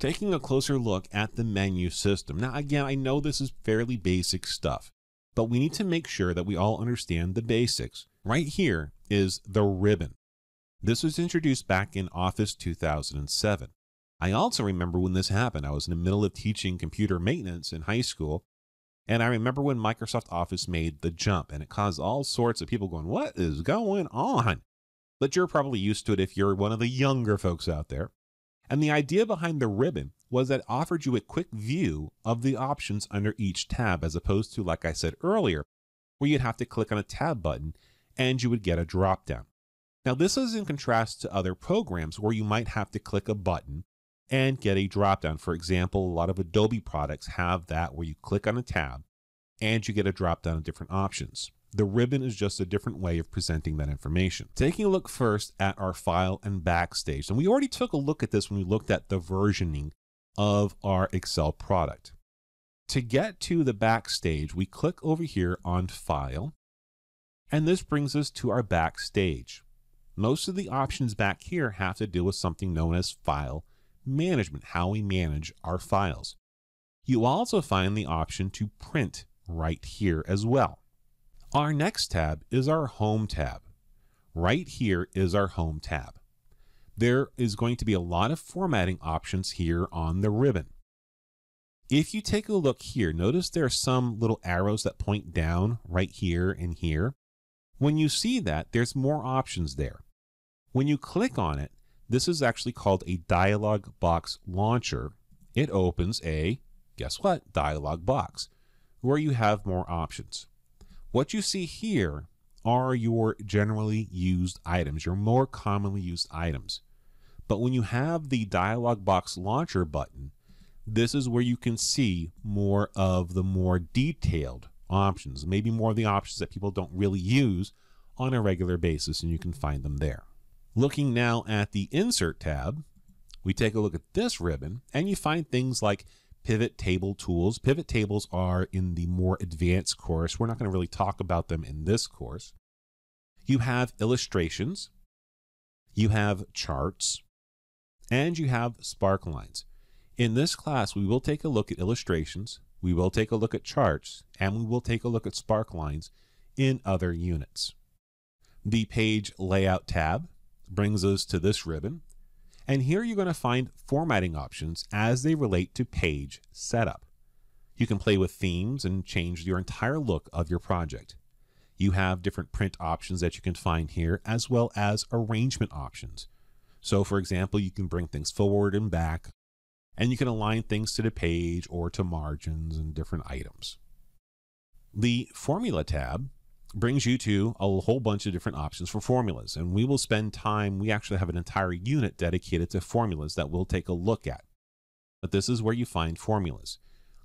Taking a closer look at the menu system. Now, again, I know this is fairly basic stuff, but we need to make sure that we all understand the basics. Right here is the ribbon. This was introduced back in Office 2007. I also remember when this happened. I was in the middle of teaching computer maintenance in high school, and I remember when Microsoft Office made the jump, and it caused all sorts of people going, "What is going on?" But you're probably used to it if you're one of the younger folks out there. And the idea behind the ribbon was that it offered you a quick view of the options under each tab, as opposed to, like I said earlier, where you'd have to click on a tab button and you would get a drop down. Now, this is in contrast to other programs where you might have to click a button and get a drop down. For example, a lot of Adobe products have that, where you click on a tab and you get a drop down of different options. The ribbon is just a different way of presenting that information. Taking a look first at our file and backstage. And we already took a look at this when we looked at the versioning of our Excel product. To get to the backstage, we click over here on File, and this brings us to our backstage. Most of the options back here have to do with something known as file management, how we manage our files. You also find the option to print right here as well. Our next tab is our Home tab. Right here is our Home tab. There is going to be a lot of formatting options here on the ribbon. If you take a look here, notice there are some little arrows that point down right here and here. When you see that, there's more options there. When you click on it, this is actually called a dialog box launcher. It opens a, guess what, dialog box, where you have more options. What you see here are your generally used items, your more commonly used items. But when you have the dialog box launcher button, this is where you can see more of the more detailed options, maybe more of the options that people don't really use on a regular basis, and you can find them there. Looking now at the Insert tab, we take a look at this ribbon, and you find things like pivot table tools. Pivot tables are in the more advanced course. We're not going to really talk about them in this course. You have illustrations, you have charts, and you have spark lines. In this class, we will take a look at illustrations, we will take a look at charts, and we will take a look at spark lines in other units. The Page Layout tab brings us to this ribbon. And here you're going to find formatting options as they relate to page setup. You can play with themes and change your entire look of your project. You have different print options that you can find here, as well as arrangement options. So for example, you can bring things forward and back, and you can align things to the page or to margins and different items. The Formula tab brings you to a whole bunch of different options for formulas, and we will spend time, we actually have an entire unit dedicated to formulas that we'll take a look at. But this is where you find formulas.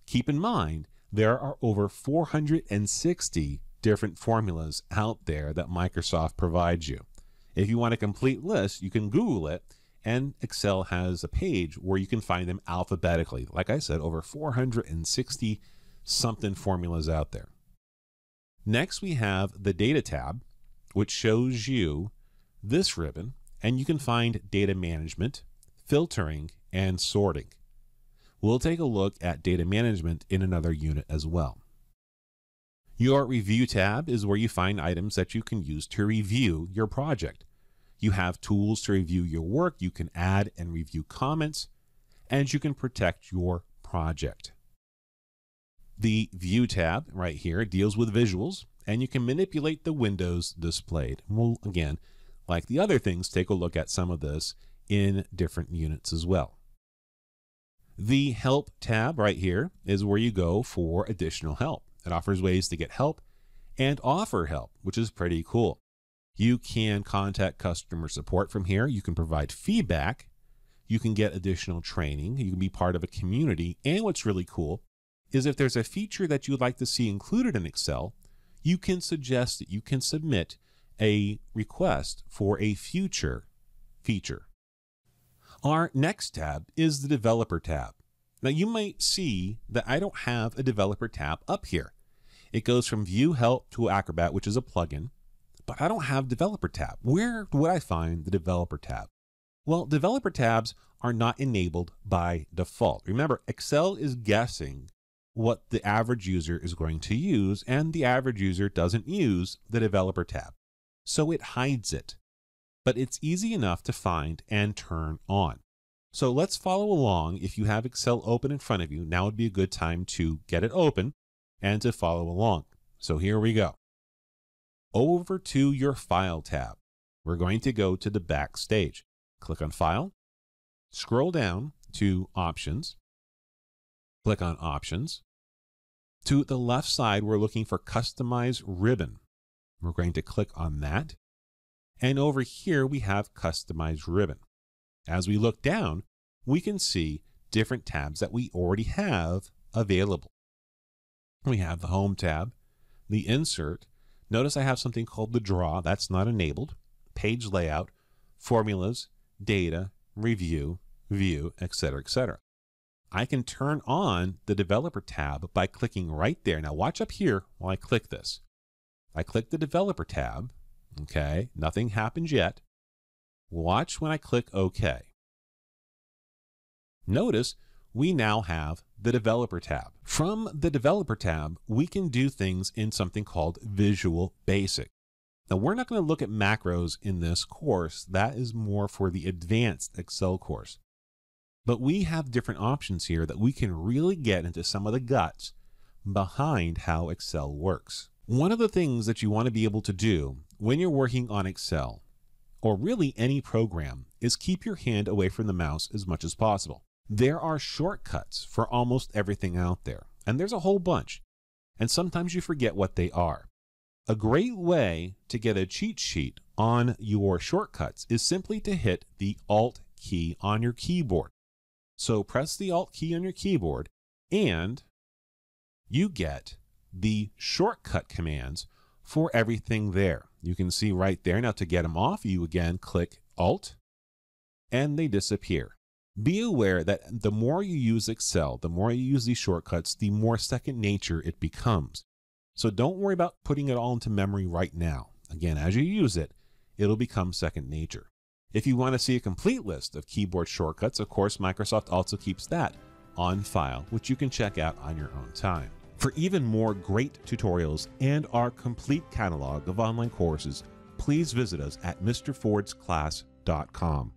Keep in mind, there are over 460 different formulas out there that Microsoft provides you. If you want a complete list, you can Google it, and Excel has a page where you can find them alphabetically. Like I said, over 460 something formulas out there. Next, we have the Data tab, which shows you this ribbon, and you can find data management, filtering, and sorting. We'll take a look at data management in another unit as well. Your Review tab is where you find items that you can use to review your project. You have tools to review your work, you can add and review comments, and you can protect your project. The View tab right here deals with visuals, and you can manipulate the windows displayed. We'll, again, like the other things, take a look at some of this in different units as well. The Help tab right here is where you go for additional help. It offers ways to get help and offer help, which is pretty cool. You can contact customer support from here. You can provide feedback. You can get additional training. You can be part of a community. And what's really cool is if there's a feature that you'd like to see included in Excel, you can suggest that you can submit a request for a future feature. Our next tab is the Developer tab. Now, you might see that I don't have a Developer tab up here. It goes from View, Help to Acrobat, which is a plugin, but I don't have Developer tab. Where would I find the Developer tab? Well, developer tabs are not enabled by default. Remember, Excel is guessing what the average user is going to use, and the average user doesn't use the developer tab, so it hides it. But it's easy enough to find and turn on. So let's follow along. If you have Excel open in front of you, now would be a good time to get it open and to follow along. So here we go. Over to your File tab. We're going to go to the back stage. Click on File, scroll down to Options, click on Options. To the left side, we're looking for Customize Ribbon. We're going to click on that. And over here, we have Customize Ribbon. As we look down, we can see different tabs that we already have available. We have the Home tab, the Insert. Notice I have something called the Draw. That's not enabled. Page Layout, Formulas, Data, Review, View, etc., etc. I can turn on the Developer tab by clicking right there. Now watch up here while I click this. I click the Developer tab. Okay, nothing happens yet. Watch when I click OK. Notice we now have the Developer tab. From the Developer tab, we can do things in something called Visual Basic. Now, we're not going to look at macros in this course. That is more for the advanced Excel course. But we have different options here that we can really get into some of the guts behind how Excel works. One of the things that you want to be able to do when you're working on Excel, or really any program, is keep your hand away from the mouse as much as possible. There are shortcuts for almost everything out there, and there's a whole bunch, and sometimes you forget what they are. A great way to get a cheat sheet on your shortcuts is simply to hit the Alt key on your keyboard. So press the Alt key on your keyboard, and you get the shortcut commands for everything there. You can see right there. Now to get them off, you again click Alt and they disappear. Be aware that the more you use Excel, the more you use these shortcuts, the more second nature it becomes. So don't worry about putting it all into memory right now. Again, as you use it, it'll become second nature. If you want to see a complete list of keyboard shortcuts, of course, Microsoft also keeps that on file, which you can check out on your own time. For even more great tutorials and our complete catalog of online courses, please visit us at MrFordsClass.com.